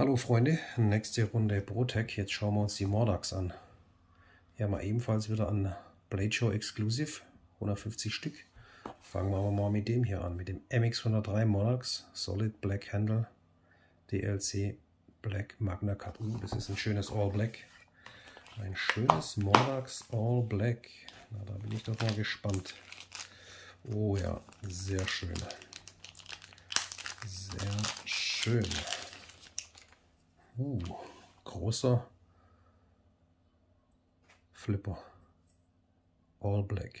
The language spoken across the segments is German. Hallo Freunde, nächste Runde ProTech. Jetzt schauen wir uns die Mordax an. Hier haben wir ebenfalls wieder an Blade Show Exclusive, 150 Stück. Fangen wir aber mal mit dem hier an, mit dem MX-103 Mordax Solid Black Handle DLC Black Magna-Cut. Das ist ein schönes All Black. Ein schönes Mordax All Black. Na, da bin ich doch mal gespannt. Oh ja, sehr schön. Sehr schön. Großer Flipper. All Black.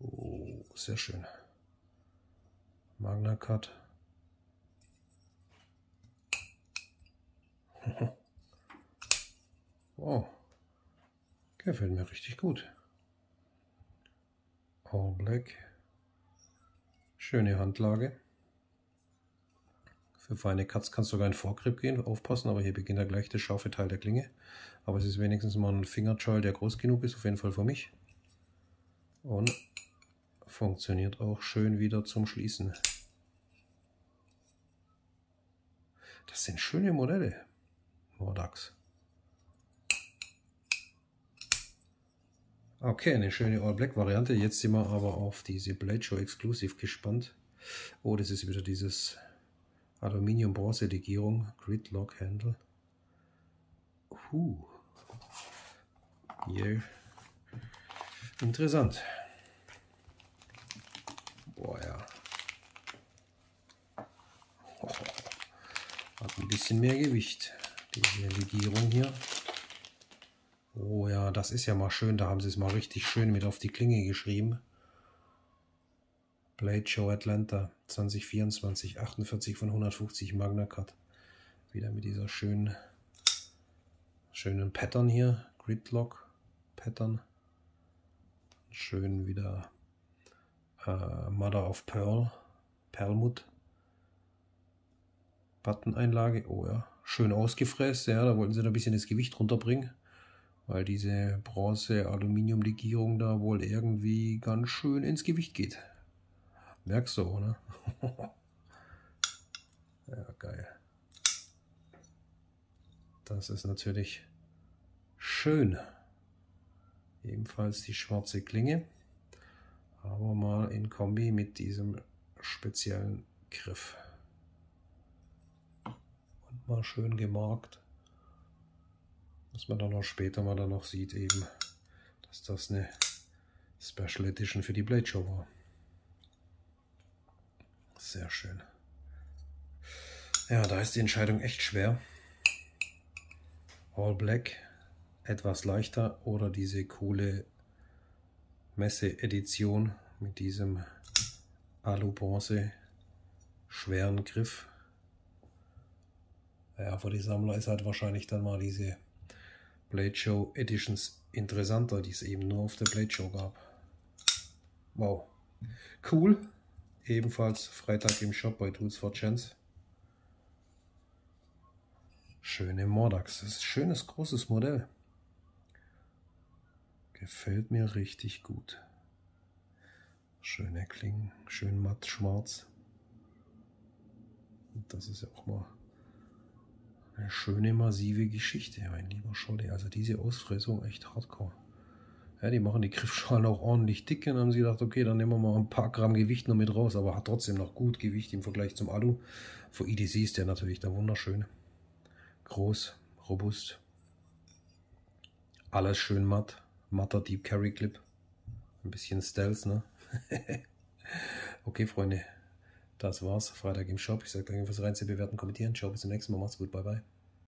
Oh, sehr schön. Magna-Cut. Wow. Gefällt mir richtig gut. All Black. Schöne Handlage. Für feine Cuts kannst du sogar in Vorgriff gehen, aufpassen, aber hier beginnt ja gleich der scharfe Teil der Klinge. Aber es ist wenigstens mal ein Fingerschall, der groß genug ist, auf jeden Fall für mich. Und funktioniert auch schön wieder zum Schließen. Das sind schöne Modelle. Mordax. Okay, eine schöne All-Black-Variante. Jetzt sind wir aber auf diese Blade Show Exclusive gespannt. Oh, das ist wieder dieses Aluminium-Bronze-Legierung, Gridlock-Handle. Yeah. Interessant. Boah, ja. Hat ein bisschen mehr Gewicht, diese Legierung hier. Oh ja, das ist ja mal schön. Da haben sie es mal richtig schön mit auf die Klinge geschrieben. Blade Show Atlanta 2024, 48 von 150 Magna-Cut. Wieder mit dieser schönen Pattern hier, Gridlock Pattern. Schön wieder Mother of Pearl, Perlmut. Button-Einlage, oh ja, schön ausgefräst, ja, da wollten sie da ein bisschen das Gewicht runterbringen, weil diese Bronze-Aluminium-Legierung da wohl irgendwie ganz schön ins Gewicht geht. Merkst du, oder? Ja, geil. Das ist natürlich schön. Ebenfalls die schwarze Klinge, aber mal in Kombi mit diesem speziellen Griff. Und mal schön gemarkt, dass man dann auch später mal dann noch sieht, eben, dass das eine Special Edition für die Blade Show war. Sehr schön. Ja, da ist die Entscheidung echt schwer. All Black, etwas leichter, oder diese coole Messe-Edition mit diesem Alu-Bronze schweren Griff. Ja, für die Sammler ist halt wahrscheinlich dann mal diese Blade Show Editions interessanter, die es eben nur auf der Blade Show gab. Wow. Cool. Ebenfalls Freitag im Shop bei Tools for Chance. Schöne Mordax. Das ist ein schönes, großes Modell. Gefällt mir richtig gut. Schöne Klingen. Schön matt, schwarz. Und das ist ja auch mal eine schöne, massive Geschichte, mein lieber Scholle. Also diese Ausfräsung echt hardcore. Ja, die machen die Griffschalen auch ordentlich dick und haben sie gedacht, okay, dann nehmen wir mal ein paar Gramm Gewicht noch mit raus, aber hat trotzdem noch gut Gewicht im Vergleich zum Alu. Für EDC ist der natürlich da wunderschön. Groß, robust. Alles schön matt. Matter Deep Carry Clip. Ein bisschen Stealth, ne? Okay, Freunde. Das war's. Freitag im Shop. Ich sage danke fürs Reinziehen, bewerten, kommentieren. Ciao, bis zum nächsten Mal. Macht's gut. Bye, bye.